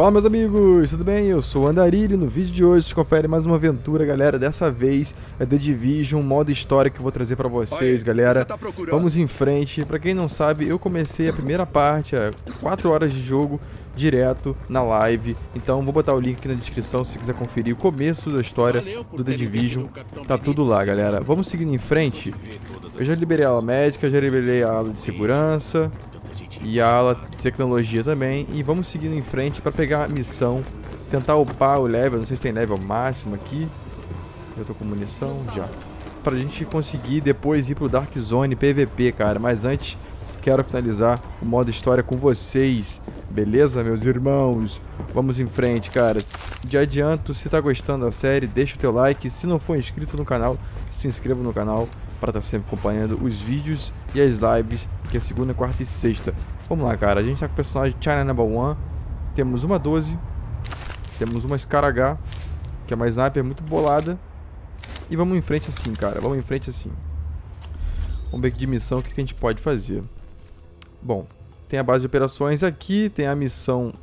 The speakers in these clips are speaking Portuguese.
Fala meus amigos, tudo bem? Eu sou o Andarilho e no vídeo de hoje vocês conferem mais uma aventura, galera. Dessa vez é The Division, modo história que eu vou trazer pra vocês, galera. Vamos em frente. Pra quem não sabe, eu comecei a primeira parte, 4 horas de jogo, direto na live. Então vou botar o link aqui na descrição se quiser conferir o começo da história do The Division. Tá tudo lá, galera. Vamos seguindo em frente. Eu já liberei a ala médica, já liberei a ala de segurança e a ala tecnologia também. E vamos seguindo em frente para pegar a missão, tentar upar o level. Não sei se tem level máximo aqui. Eu tô com munição já, pra gente conseguir depois ir pro Dark Zone PVP, cara. Mas antes, quero finalizar o modo história com vocês, beleza, meus irmãos? Vamos em frente, cara. De adianto, se tá gostando da série, deixa o teu like. Se não for inscrito no canal, se inscreva no canal para estar sempre acompanhando os vídeos e as lives, que é segunda, quarta e sexta. Vamos lá, cara. A gente tá com o personagem China No. 1. Temos uma 12. Temos uma Scar-H, que é uma sniper muito bolada. E vamos em frente assim, cara. Vamos em frente assim. Vamos ver aqui de missão o que a gente pode fazer. Bom, tem a base de operações aqui. Tem a missão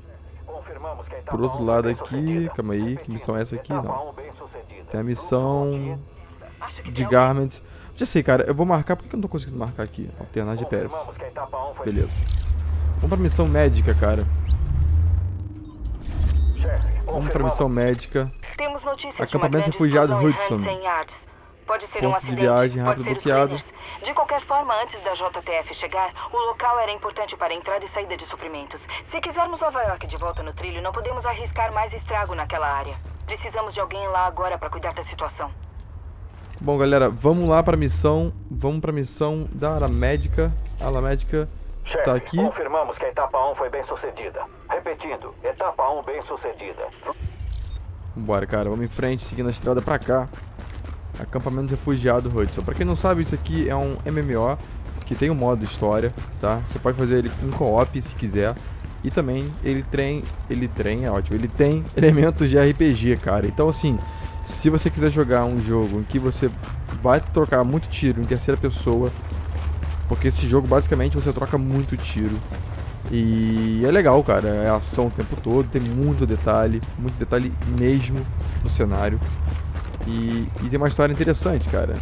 por outro lado aqui. Calma aí. Que missão é essa aqui? Não. Tem a missão de Garment. Já sei, cara, eu vou marcar. Por que eu não tô conseguindo marcar aqui? Alternar GPS. Beleza. Vamos pra missão médica, cara. Vamos pra missão médica. Acampamento de refugiados Hudson. Ponto de viagem rápido bloqueado. De qualquer forma, antes da JTF chegar, o local era importante para entrada e saída de suprimentos. Se quisermos Nova York de volta no trilho, não podemos arriscar mais estrago naquela área. Precisamos de alguém lá agora para cuidar da situação. Bom, galera, vamos lá pra missão. Vamos pra missão da ala médica. A ala médica tá aqui. Confirmamos que a etapa 1 foi bem sucedida. Repetindo, etapa 1 bem sucedida. Vambora, cara, vamos em frente, seguindo a estrada pra cá. Acampamento refugiado Hudson. Pra quem não sabe, isso aqui é um MMO que tem um modo história, tá? Você pode fazer ele em co-op se quiser. E também ele tem elementos de RPG, cara. Então, assim, se você quiser jogar um jogo em que você vai trocar muito tiro em terceira pessoa, porque esse jogo basicamente você troca muito tiro, e é legal, cara, é ação o tempo todo, tem muito detalhe mesmo no cenário, e tem uma história interessante, cara.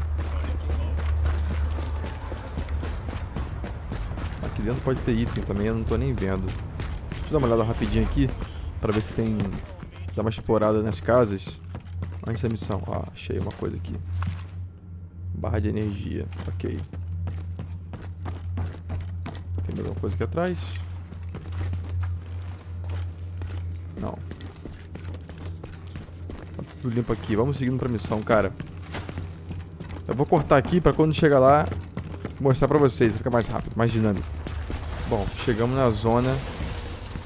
Aqui dentro pode ter item também, eu não tô nem vendo. Deixa eu dar uma olhada rapidinho aqui, pra ver se tem, dar uma explorada nas casas. Antes da missão, ó, achei uma coisa aqui. Barra de energia, ok. Tem alguma coisa aqui atrás? Não. Tá tudo limpo aqui, vamos seguindo pra missão, cara. Eu vou cortar aqui pra quando chegar lá, mostrar pra vocês, fica mais rápido, mais dinâmico. Bom, chegamos na zona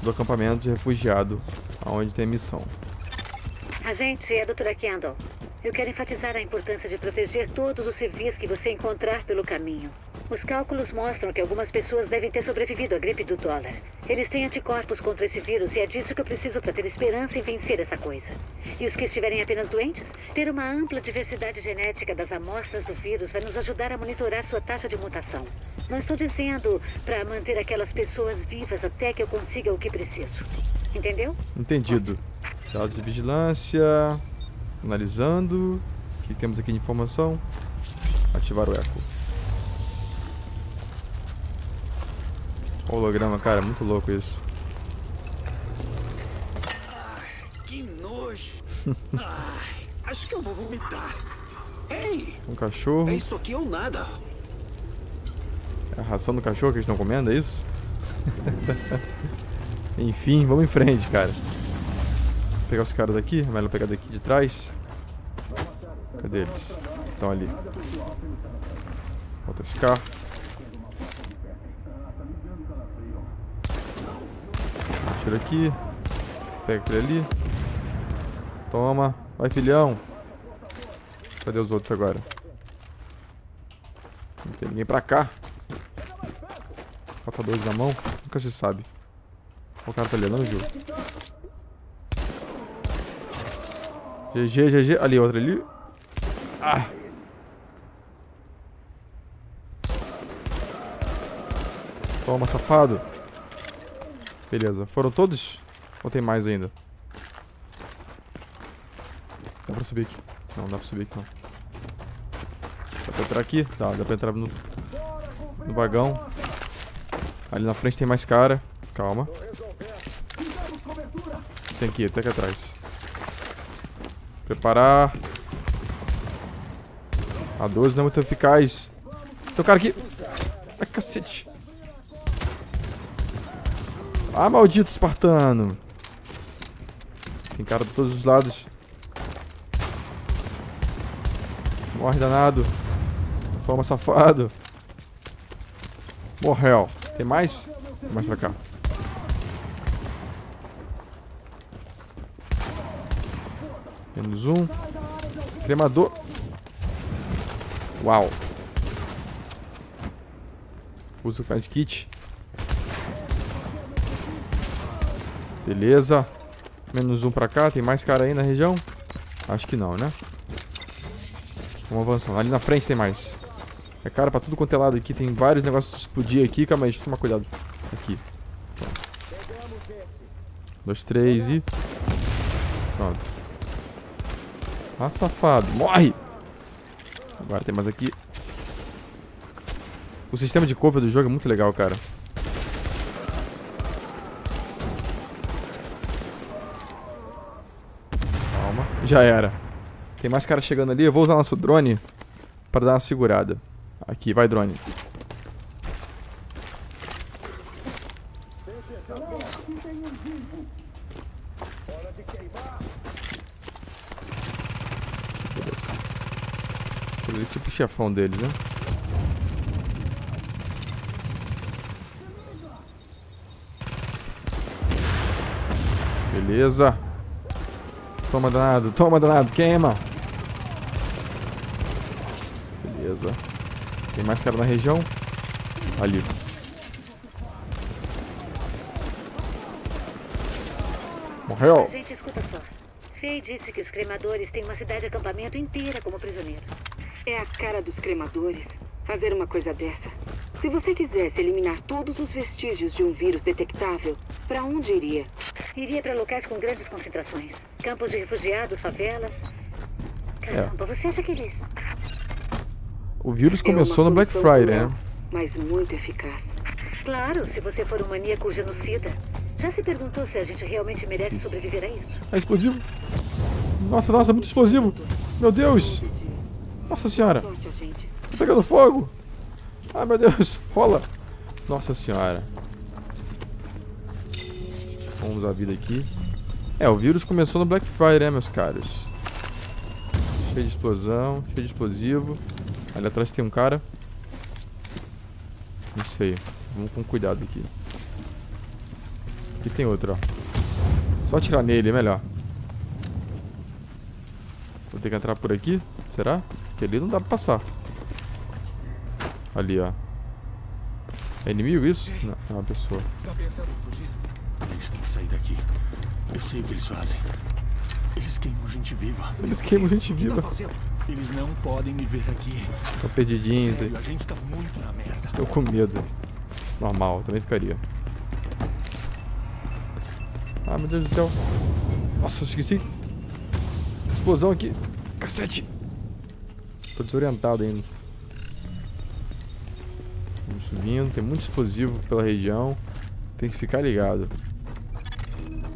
do acampamento de refugiado, onde tem a missão. A gente é a doutora Kendall. Eu quero enfatizar a importância de proteger todos os civis que você encontrar pelo caminho. Os cálculos mostram que algumas pessoas devem ter sobrevivido à gripe do dólar. Eles têm anticorpos contra esse vírus e é disso que eu preciso para ter esperança em vencer essa coisa. E os que estiverem apenas doentes, ter uma ampla diversidade genética das amostras do vírus vai nos ajudar a monitorar sua taxa de mutação. Não estou dizendo para manter aquelas pessoas vivas até que eu consiga o que preciso. Entendeu? Entendido. Dados de vigilância, analisando. O que temos aqui de informação? Ativar o eco. Holograma, cara, muito louco isso. Ai, que nojo. Ai, acho que eu vou vomitar. Ei, um cachorro. É isso aqui ou nada? É a ração do cachorro que eles estão comendo, é isso? Enfim, vamos em frente, cara. Vou pegar os caras daqui, melhor pegar daqui de trás. Cadê eles? Estão ali. Falta esse carro. Tira aqui. Pega aquele ali. Toma. Vai, filhão. Cadê os outros agora? Não tem ninguém pra cá. Falta dois na mão. Nunca se sabe. O cara tá ali, não viu? GG, GG. Ali, outra ali. Ah! Toma, safado. Beleza. Foram todos? Ou tem mais ainda? Dá pra subir aqui. Não, não dá pra subir aqui não. Dá pra entrar aqui? Tá, dá pra entrar no vagão. Ali na frente tem mais cara. Calma. Tem aqui, até aqui atrás. Preparar. A 12 não é muito eficaz. Tem um cara aqui. Ai, cacete. Ah, maldito espartano. Tem cara de todos os lados. Morre, danado. Toma, safado. Morreu. Tem mais? Tem mais pra cá. Menos um. Cremador. Uau. Usa o pad kit. Beleza. Menos um pra cá. Tem mais cara aí na região? Acho que não, né? Vamos avançando. Ali na frente tem mais. É cara pra tudo quanto é lado aqui. Tem vários negócios de explodir aqui. Calma aí, deixa eu tomar cuidado. Aqui. Pronto. 2, 3 e... Pronto. Ah, safado. Morre! Agora tem mais aqui. O sistema de cover do jogo é muito legal, cara. Calma. Já era. Tem mais cara chegando ali. Eu vou usar nosso drone pra dar uma segurada. Aqui, vai, drone. Beleza. Tipo o chefão deles, né? Beleza. Toma danado, queima. Beleza. Tem mais cara na região? Ali. Morreu. A gente escuta só. Faye disse que os cremadores têm uma cidade de acampamento inteira como prisioneiros. É a cara dos cremadores fazer uma coisa dessa. Se você quisesse eliminar todos os vestígios de um vírus detectável, pra onde iria? Iria pra locais com grandes concentrações. Campos de refugiados, favelas... Caramba, você acha que eles... O vírus começou no Black Friday, né? Mas muito eficaz. Claro, se você for um maníaco genocida. Já se perguntou se a gente realmente merece sobreviver a isso? É explosivo. Nossa, nossa, muito explosivo. Meu Deus. Nossa senhora. Tá pegando fogo. Ai, meu Deus. Rola. Nossa senhora. Vamos usar a vida aqui. É, o vírus começou no Black Friday, né, meus caros? Cheio de explosão, cheio de explosivo. Ali atrás tem um cara. Não sei. Vamos com cuidado aqui. Aqui tem outro, ó. Só atirar nele, é melhor. Vou ter que entrar por aqui? Será? Porque ali não dá pra passar. Ali, ó. É inimigo isso? Não, é uma pessoa. Tá pensando em fugir? Eles têm que sair daqui. Eu sei o que eles fazem. Eles queimam gente viva. Eles queimam gente viva. Eles não podem me ver aqui. Tô perdidinho, sério, a gente tá muito na merda. Estou com medo. Normal, também ficaria. Ah, meu Deus do céu. Nossa, esqueci. Explosão aqui. Cacete. Tô desorientado ainda. Vamos subindo. Tem muito explosivo pela região. Tem que ficar ligado.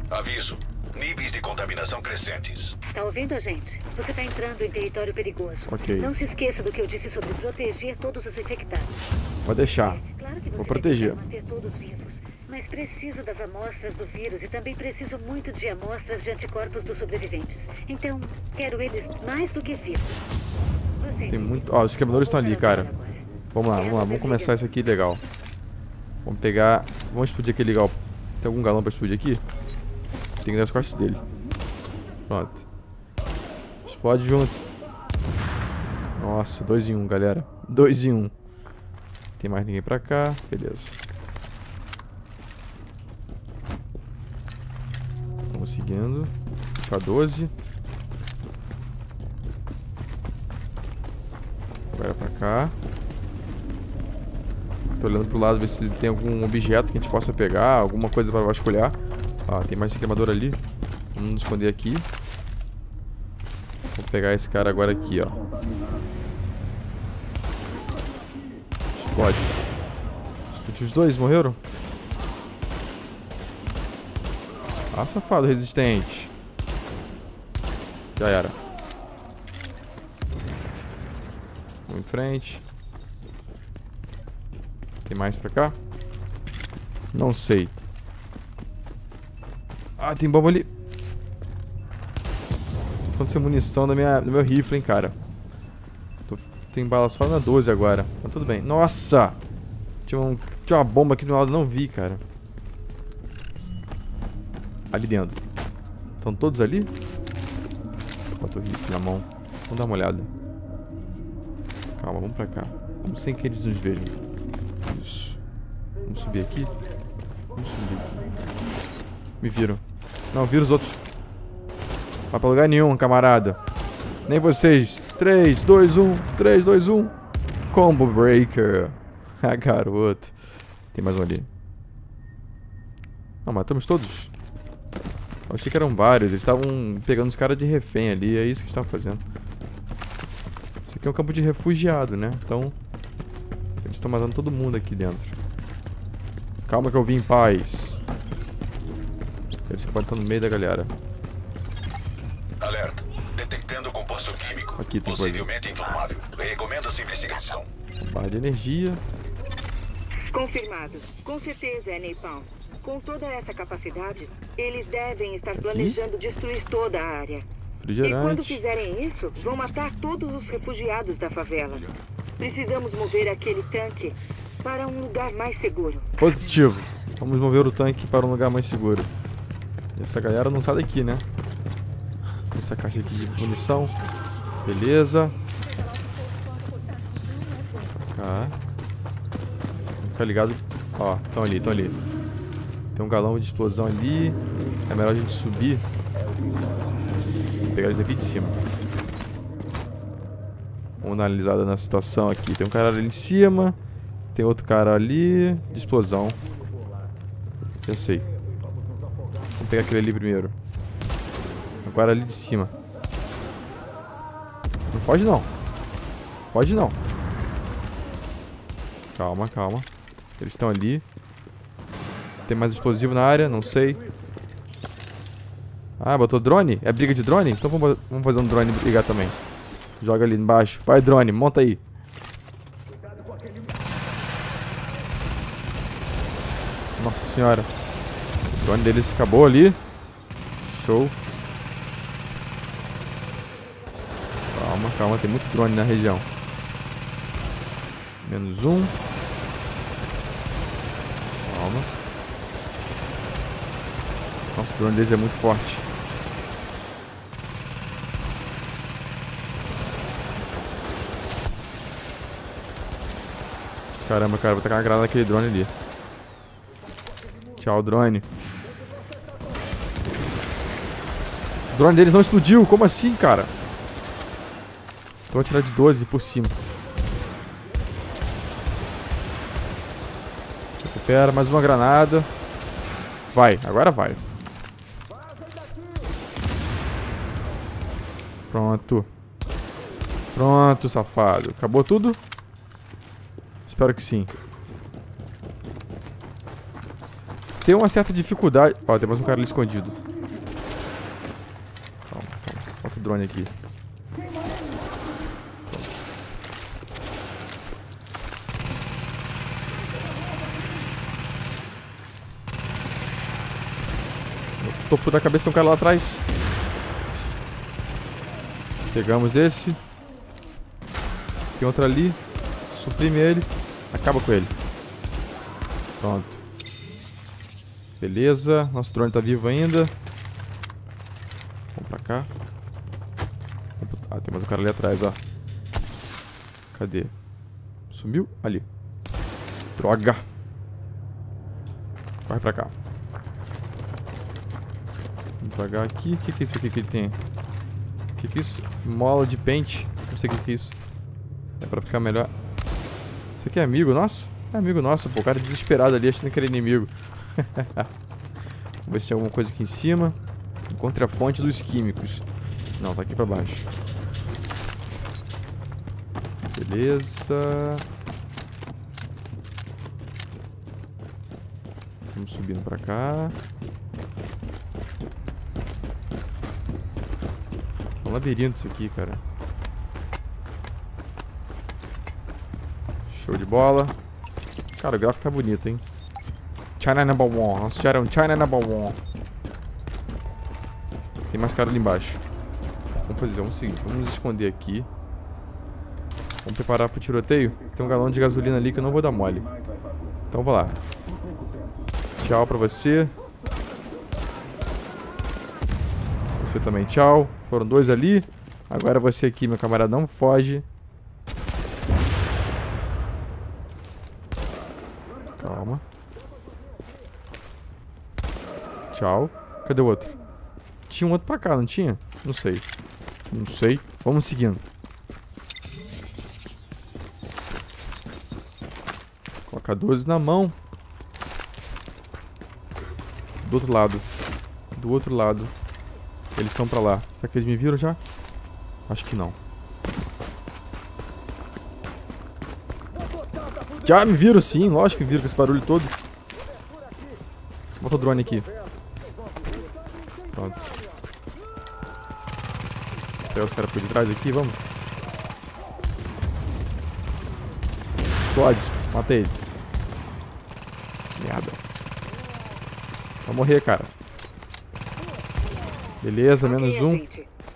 Aviso. Níveis de contaminação crescentes. Tá ouvindo, gente? Você tá entrando em território perigoso. Ok. Não se esqueça do que eu disse sobre proteger todos os infectados. Vou deixar. É, claro que você vou proteger. Manter todos vivos, mas preciso das amostras do vírus e também preciso muito de amostras de anticorpos dos sobreviventes. Então, quero eles mais do que vivos. Você tem muito... Ó, os queimadores estão ali, cara. Vamos lá, vamos lá. Vamos começar isso aqui legal. Vamos pegar... Vamos explodir aqui legal. Tem algum galão pra explodir aqui? Tem que dar as costas dele. Pronto. Explode junto. Nossa, 2 em 1, galera. 2 em 1. Tem mais ninguém pra cá. Beleza. Vamos seguindo. Puxar 12. Agora pra cá. Tô olhando pro lado ver se tem algum objeto que a gente possa pegar. Alguma coisa pra vasculhar. Ó, tem mais de queimador ali. Vamos nos esconder aqui. Vou pegar esse cara agora aqui, ó. Explode. Os dois morreram? Ah, safado resistente. Já era. Vamos em frente. Tem mais pra cá? Não sei. Ah, tem bomba ali. Tô ficando sem munição do meu rifle, hein, cara. Tem bala só na 12 agora. Mas tudo bem. Nossa! Tinha uma bomba aqui do meu lado, não vi, cara. Ali dentro. Estão todos ali? Bota o rifle na mão. Vamos dar uma olhada. Calma, vamos pra cá. Vamos sem que eles nos vejam. Isso. Vamos subir aqui. Vamos subir aqui. Me viram. Não, viram os outros. Não vai pra lugar nenhum, camarada. Nem vocês. 3, 2, 1. 3, 2, 1. Combo Breaker. Ah, garoto. Tem mais um ali. Não, matamos todos. Eu achei que eram vários. Eles estavam pegando os caras de refém ali. É isso que eles estavam fazendo. Isso aqui é um campo de refugiado, né? Então, eles estão matando todo mundo aqui dentro. Calma que eu vim em paz. Eles podem estar no meio da galera. Alerta. Detectando composto químico. Aqui tem possivelmente inflamável. Recomenda-se investigação. Barra de energia. Confirmado. Com certeza é napalm. Com toda essa capacidade, eles devem estar planejando destruir toda a área. E quando fizerem isso, vão matar todos os refugiados da favela. Precisamos mover aquele tanque para um lugar mais seguro. Positivo. Vamos mover o tanque para um lugar mais seguro. Essa galera não sai daqui, né? Essa caixa aqui de munição. Beleza. Ah. Fica ligado. Ó, estão ali, estão ali. Tem um galão de explosão ali. É melhor a gente subir. Vou pegar eles aqui de cima. Vamos dar uma analisada na situação aqui. Tem um cara ali em cima. Tem outro cara ali. De explosão. Já sei. Vou pegar aquele ali primeiro. Agora ali de cima. Não foge não. Foge não. Calma, calma. Eles estão ali. Tem mais explosivo na área, não sei. Ah, botou drone? É briga de drone? Então vamos fazer um drone brigar também. Joga ali embaixo. Vai drone, monta aí. Nossa senhora. O drone deles acabou ali. Show. Calma, calma, tem muito drone na região. Menos um. Calma. Nossa, o drone deles é muito forte. Caramba, cara, vou tacar uma granada naquele drone ali. Tchau, drone. O drone deles não explodiu. Como assim, cara? Então vou atirar de 12 por cima. Recupera. Mais uma granada. Vai. Agora vai. Pronto. Pronto, safado. Acabou tudo? Espero que sim. Tem uma certa dificuldade. Ó, tem mais um cara ali escondido. Calma, calma. Bota o drone aqui. No topo da cabeça tem um cara lá atrás. Pegamos esse. Tem outro ali. Suprime ele. Acaba com ele. Pronto. Beleza, nosso drone tá vivo ainda. Vamos pra cá. Ah, tem mais um cara ali atrás, ó. Cadê? Sumiu? Ali. Droga. Corre pra cá. Vamos pagar aqui. O que é isso aqui que ele tem? O que é isso? Mola de pente. Não sei o que é isso. É pra ficar melhor. Isso aqui é amigo nosso? É amigo nosso, pô. O cara desesperado ali achando que era inimigo. Ver se tem alguma coisa aqui em cima. Encontre a fonte dos químicos. Não, tá aqui pra baixo. Beleza. Vamos subindo pra cá. É um labirinto isso aqui, cara. Show de bola. Cara, o gráfico tá bonito, hein? China No. 1. Nossa, já era um China No. 1. Tem mais cara ali embaixo. Vamos fazer o seguinte. Vamos nos esconder aqui. Vamos preparar pro tiroteio. Tem um galão de gasolina ali que eu não vou dar mole. Então vou lá. Tchau pra você. Você também, tchau. Foram dois ali. Agora você aqui, meu camarada, não foge. Calma. Tchau. Cadê o outro? Tinha um outro pra cá, não tinha? Não sei. Não sei. Vamos seguindo. Coloca 12 na mão. Do outro lado. Do outro lado. Eles estão pra lá. Será que eles me viram já? Acho que não. Já me viram sim, lógico que me viram com esse barulho todo. Bota o drone aqui. Pronto. Vou pegar os caras por detrás aqui, vamos. Explode, matei ele. Merda. Vai morrer, cara. Beleza, menos um.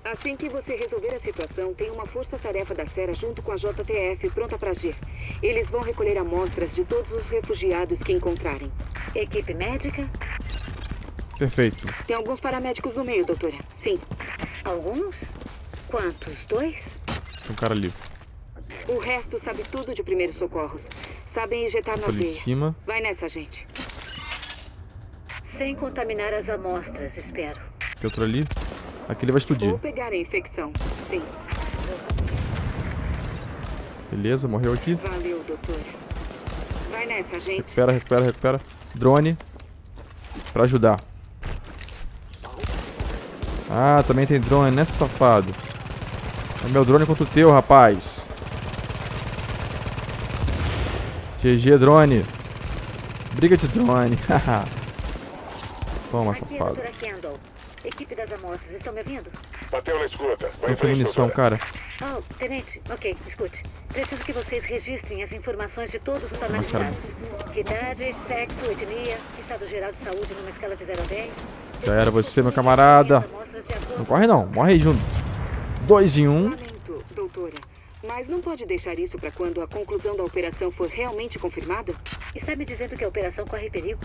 Assim que você resolver a situação, tem uma força-tarefa da Sera junto com a JTF pronta para agir. Eles vão recolher amostras de todos os refugiados que encontrarem. Equipe médica? Perfeito. Tem alguns paramédicos no meio, doutora. Sim. Alguns? Quantos? Dois? Tem um cara ali. O resto sabe tudo de primeiros socorros. Sabem injetar na veia. Ali em cima. Vai nessa, gente. Sem contaminar as amostras, espero. Tem outro ali. Aqui ele vai explodir. Vou pegar a infecção. Sim. Beleza, morreu aqui. Valeu, doutor. Vai nessa, gente. Recupera, recupera, recupera. Drone. Pra ajudar. Ah, também tem drone, né, safado? É meu drone contra o teu, rapaz. GG, drone. Briga de drone. Toma, safado. Equipe das amostras, estão me ouvindo? Bateu na escuta. Vai sem munição, cara. Oh, tenente, ok, escute. Preciso que vocês registrem as informações de todos os analisados. Idade, sexo, etnia, estado geral de saúde numa escala de 0 a 10. Já era você, meu camarada. Não corre não, morre aí junto. 2 em 1. Lamento, doutora, mas não pode deixar isso pra quando a conclusão da operação for realmente confirmada? Está me dizendo que a operação corre perigo?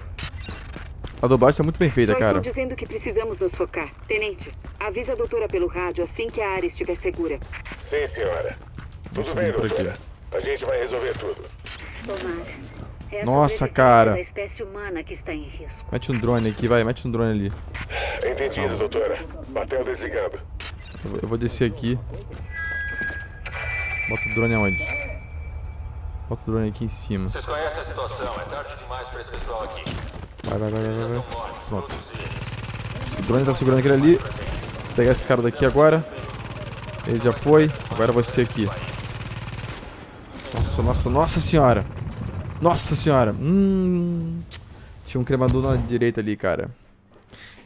A dublagem está muito bem feita, cara. Estou dizendo que precisamos nos focar. Tenente, avisa a doutora pelo rádio assim que a área estiver segura. Sim, senhora. Tudo bem, doutora. A gente vai resolver tudo. Tomara. Nossa, cara. Mete um drone aqui, vai. Mete um drone ali. Entendido, doutora. Batel desligado. Eu vou descer aqui. Bota o drone aonde? Bota o drone aqui em cima. Vocês conhecem a situação. É tarde demais para esse pessoal aqui. Vai. Pronto. O drone tá segurando aquele ali. Vou pegar esse cara daqui agora. Ele já foi. Agora você aqui. Nossa, nossa, nossa senhora. Nossa senhora. Tinha um cremador na direita ali, cara.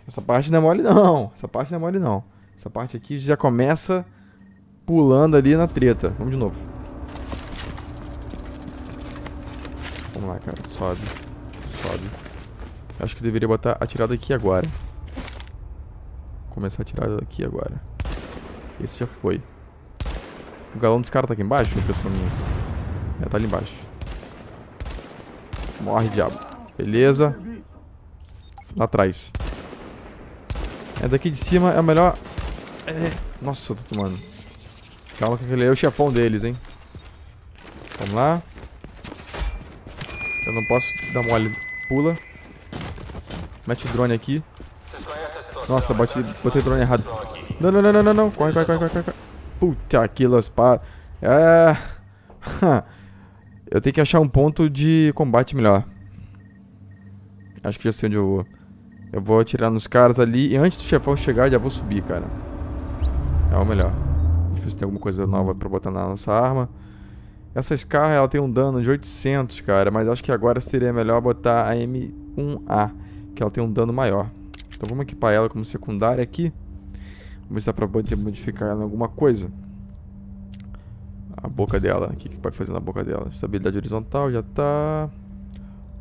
Essa parte não é mole, não. Essa parte não é mole, não. Essa parte aqui já começa pulando ali na treta. Vamos de novo. Vamos lá, cara. Sobe. Sobe. Acho que deveria botar atirada aqui agora. Começar a atirada aqui agora. Esse já foi. O galão desse cara tá aqui embaixo, impressão minha. É, tá ali embaixo. Morre, diabo. Beleza. Lá atrás. É, daqui de cima é a melhor... É. Nossa, eu tô tomando. Calma que aquele é o chefão deles, hein. Vamos lá. Eu não posso dar mole. Pula. Mete o drone aqui. Nossa, botei o drone errado. Não, não, não, não, não, não. Corre, corre, corre, corre, corre. Puta que las pá. É. Eu tenho que achar um ponto de combate melhor. Acho que já sei onde eu vou. Eu vou atirar nos caras ali. E antes do chefão chegar, já vou subir, cara. É o melhor. Deixa eu ver se tem alguma coisa nova pra botar na nossa arma. Essa Scar, ela tem um dano de 800, cara. Mas acho que agora seria melhor botar a M1A, que ela tem um dano maior. Então vamos equipar ela como secundária aqui. Vamos ver se dá pra modificar ela em alguma coisa. A boca dela. O que pode fazer na boca dela? Estabilidade horizontal, já tá.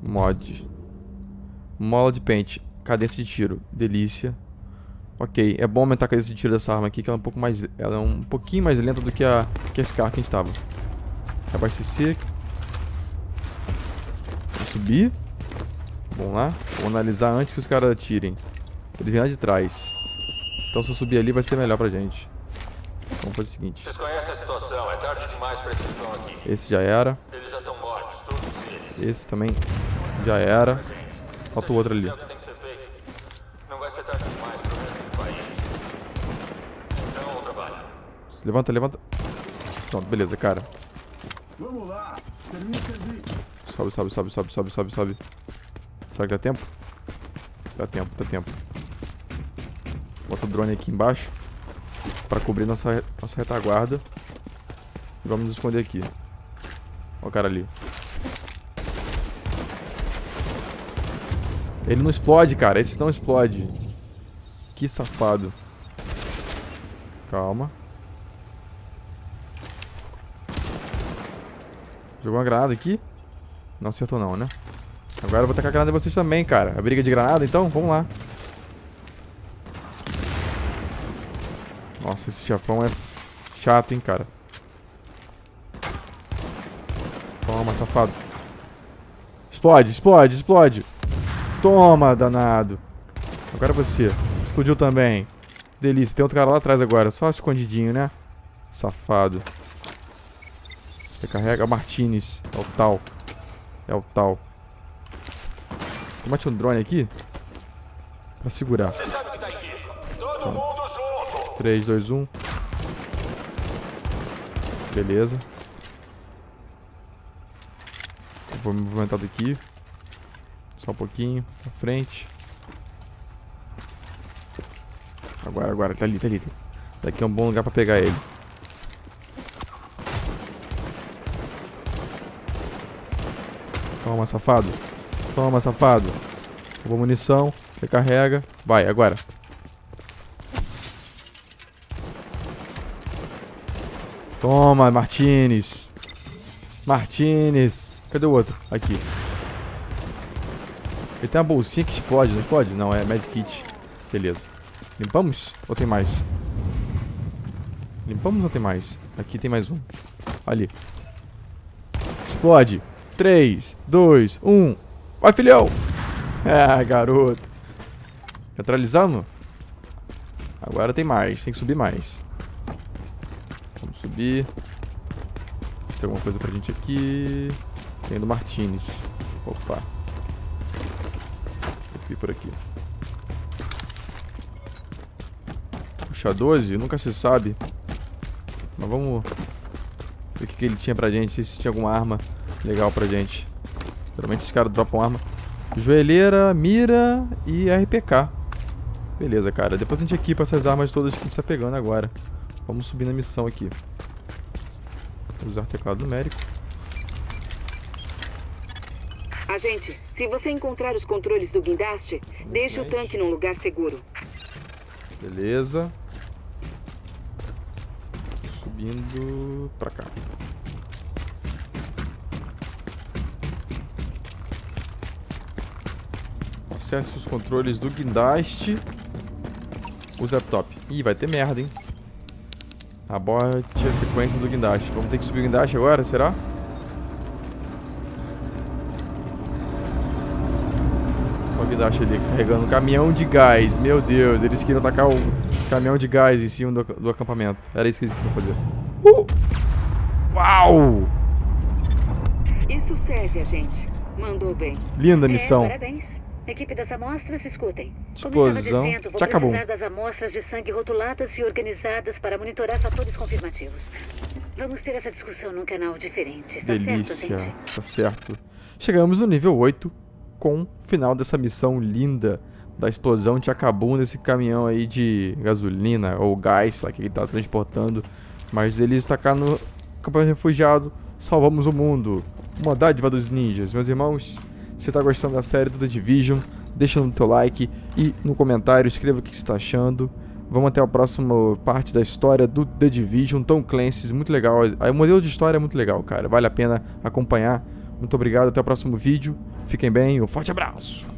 Mod. Mola de pente. Cadência de tiro. Delícia. Ok, é bom aumentar a cadência de tiro dessa arma aqui, que ela é um pouco mais. Ela é um pouquinho mais lenta do que a Scar que a gente tava. Abastecer. Vamos subir. Vamos lá. Vou analisar antes que os caras atirem. Eles vêm lá de trás. Então se eu subir ali vai ser melhor pra gente. Vamos fazer o seguinte. Vocês conhecem a situação, é tarde demais pra esse pessoal aqui. Esse já era. Eles já estão mortos, todos eles. Esse também já era. Falta o outro ali. Não vai ser tarde demais pro resto do país. Então, bom trabalho. Levanta, levanta. Pronto, beleza, cara. Vamos lá. Termina o serviço. Sobe, sobe, sobe, sobe, sobe, sobe, sobe. Será que dá tempo? Dá tempo, dá tempo. Bota o drone aqui embaixo pra cobrir nossa retaguarda. E vamos nos esconder aqui. Ó o cara ali. Ele não explode, cara. Esse não explode. Que safado. Calma. Jogou uma granada aqui. Não acertou não, né? Agora eu vou tacar a granada em vocês também, cara. A briga de granada, então? Vamos lá. Nossa, esse chefão é chato, hein, cara. Toma, safado. Explode, explode, explode. Toma, danado. Agora você. Explodiu também. Delícia. Tem outro cara lá atrás agora. Só escondidinho, né? Safado. Recarrega. Martinez. É o tal. É o tal. Eu mate um drone aqui. Pra segurar. Você sabe que tá aqui. Todo mundo junto. 3, 2, 1. Beleza. Eu vou me movimentar daqui. Só um pouquinho. Pra frente. Agora, agora. Tá ali, tá ali. Daqui é um bom lugar pra pegar ele. Toma, safado. Toma, safado. Acabou munição. Recarrega. Vai, agora. Toma, Martinez. Martinez. Cadê o outro? Aqui. Ele tem uma bolsinha que explode, não explode? Não, é medkit. Beleza. Limpamos? Ou tem mais? Limpamos ou tem mais? Aqui tem mais um. Ali. Explode. 3, 2, 1. Vai, filhão! Ah, garoto. Neutralizamos? Agora tem mais. Tem que subir mais. Vamos subir. Tem alguma coisa pra gente aqui. Tem do Martinez. Opa. Vou vir por aqui. Puxar 12? Nunca se sabe. Mas vamos ver o que ele tinha pra gente. Se tinha alguma arma legal pra gente. Geralmente esses caras dropam arma. Joelheira, mira e RPK. Beleza, cara. Depois a gente equipa essas armas todas que a gente tá pegando agora. Vamos subir na missão aqui. Vou usar teclado numérico. Agente, se você encontrar os controles do guindaste, deixe o tanque num lugar seguro. Beleza. Subindo pra cá. Acesse os controles do guindaste. Use laptop. Ih, vai ter merda, hein? Aborte a sequência do guindaste. Vamos ter que subir o guindaste agora, será? Olha o guindaste ali carregando um caminhão de gás. Meu Deus, eles queriam atacar o caminhão de gás em cima do acampamento. Era isso que eles queriam fazer. Uau! Isso serve, agente. Mandou bem. Linda missão. Parabéns. Equipe das amostras, escutem. Explosão. Como estava dizendo, vou precisar das amostras de sangue rotuladas e organizadas para monitorar fatores confirmativos. Vamos ter essa discussão num canal diferente, está certo, gente? Tá certo. Chegamos no nível 8 com o final dessa missão linda da explosão tinha acabado nesse caminhão aí de gasolina ou gás lá que ele tava transportando. Mas eles tacaram no campo de refugiado. Salvamos o mundo. Uma dádiva dos ninjas. Meus irmãos, se você tá gostando da série do The Division, deixa no teu like e no comentário, escreva o que você tá achando. Vamos até a próxima parte da história do The Division, Tom Clancy's, muito legal. O modelo de história é muito legal, cara. Vale a pena acompanhar. Muito obrigado, até o próximo vídeo. Fiquem bem, um forte abraço!